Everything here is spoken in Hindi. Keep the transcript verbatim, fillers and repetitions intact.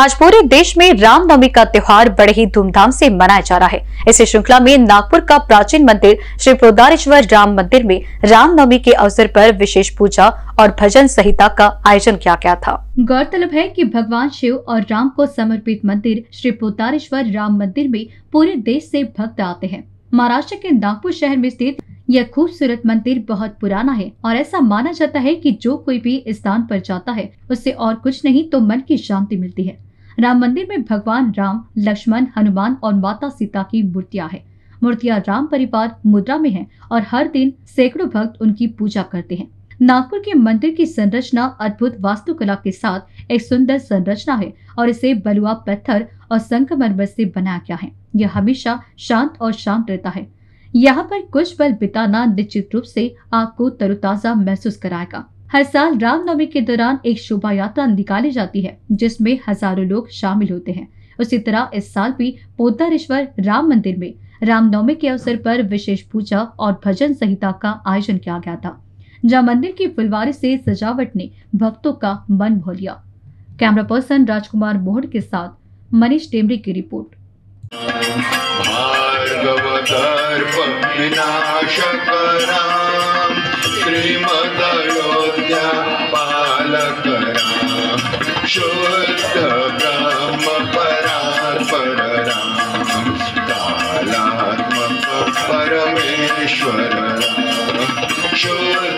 आज पूरे देश में राम नवमी का त्योहार बड़े ही धूमधाम से मनाया जा रहा है। इसी श्रृंखला में नागपुर का प्राचीन मंदिर श्री पोद्दारेश्वर राम मंदिर में राम नवमी के अवसर पर विशेष पूजा और भजन संहिता का आयोजन किया गया था। गौरतलब है कि भगवान शिव और राम को समर्पित मंदिर श्री पोद्दारेश्वर राम मंदिर में पूरे देश से भक्त आते हैं। महाराष्ट्र के नागपुर शहर में स्थित यह खूबसूरत मंदिर बहुत पुराना है और ऐसा माना जाता है कि जो कोई भी इस स्थान पर जाता है उससे और कुछ नहीं तो मन की शांति मिलती है। राम मंदिर में भगवान राम, लक्ष्मण, हनुमान और माता सीता की मूर्तियां हैं। मूर्तियां राम परिवार मुद्रा में हैं और हर दिन सैकड़ों भक्त उनकी पूजा करते हैं। नागपुर के मंदिर की संरचना अद्भुत वास्तुकला के साथ एक सुंदर संरचना है और इसे बलुआ पत्थर और संगमरमर से बनाया गया है। यह हमेशा शांत और शांत रहता है। यहाँ पर कुछ पल बिताना निश्चित रूप से आपको तरोताजा महसूस कराएगा। हर साल रामनवमी के दौरान एक शोभा यात्रा निकाली जाती है जिसमें हजारों लोग शामिल होते हैं। उसी तरह इस साल भी पोद्दारेश्वर राम मंदिर में रामनवमी के अवसर पर विशेष पूजा और भजन संहिता का आयोजन किया गया था, जहाँ मंदिर की फुलवारी से सजावट ने भक्तों का मन मोह लिया। कैमरा पर्सन राजकुमार बोड के साथ मनीष टेमरी की रिपोर्ट। विनाशकराम श्रीमदयोध्या पालकराम शुद्ध ब्रह्म परात्पर राम कालात्मक परमेश्वर राम शुद्ध